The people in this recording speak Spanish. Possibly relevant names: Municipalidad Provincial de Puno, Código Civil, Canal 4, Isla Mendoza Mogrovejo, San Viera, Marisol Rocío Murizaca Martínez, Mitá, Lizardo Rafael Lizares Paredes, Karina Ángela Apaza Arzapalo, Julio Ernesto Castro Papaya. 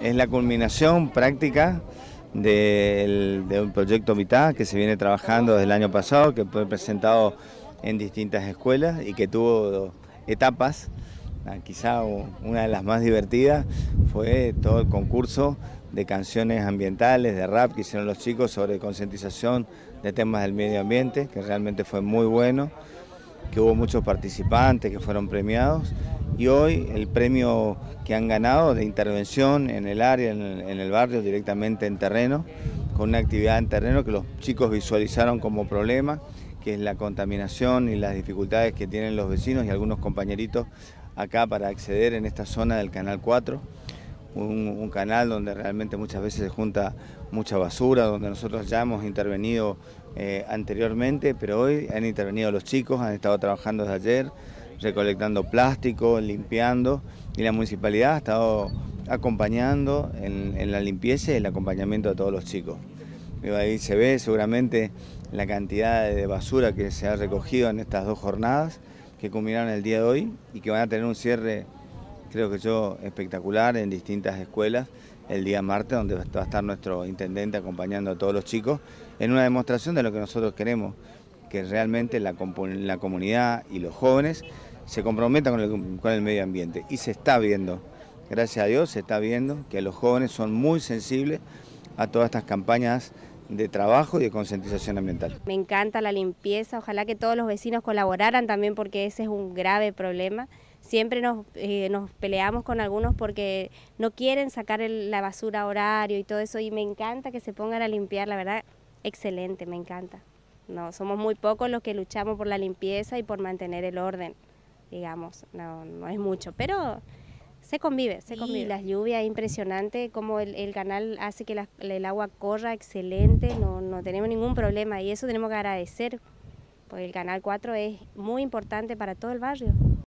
Es la culminación práctica de un proyecto Mitá que se viene trabajando desde el año pasado, que fue presentado en distintas escuelas y que tuvo etapas. Quizá una de las más divertidas fue todo el concurso de canciones ambientales, de rap que hicieron los chicos sobre concientización de temas del medio ambiente, que realmente fue muy bueno, que hubo muchos participantes que fueron premiados. Y hoy el premio que han ganado de intervención en el área, en el barrio, directamente en terreno, con una actividad en terreno que los chicos visualizaron como problema, que es la contaminación y las dificultades que tienen los vecinos y algunos compañeritos acá para acceder en esta zona del Canal 4, un canal donde realmente muchas veces se junta mucha basura, donde nosotros ya hemos intervenido anteriormente, pero hoy han intervenido los chicos, han estado trabajando desde ayer, recolectando plástico, limpiando, y la municipalidad ha estado acompañando en la limpieza y el acompañamiento de todos los chicos. Ahí se ve seguramente la cantidad de basura que se ha recogido en estas dos jornadas que culminaron el día de hoy y que van a tener un cierre, creo que yo, espectacular en distintas escuelas el día martes, donde va a estar nuestro intendente acompañando a todos los chicos en una demostración de lo que nosotros queremos, que realmente la comunidad y los jóvenes se comprometan con el medio ambiente. Y se está viendo, gracias a Dios, se está viendo que los jóvenes son muy sensibles a todas estas campañas de trabajo y de concientización ambiental. Me encanta la limpieza, ojalá que todos los vecinos colaboraran también, porque ese es un grave problema. Siempre nos peleamos con algunos porque no quieren sacar la basura a horario y todo eso, y me encanta que se pongan a limpiar, la verdad, excelente, me encanta. No, somos muy pocos los que luchamos por la limpieza y por mantener el orden, digamos, no es mucho, pero se convive. Y las lluvias, impresionante, como el canal hace que el agua corra, excelente, no tenemos ningún problema y eso tenemos que agradecer, porque el Canal 4 es muy importante para todo el barrio.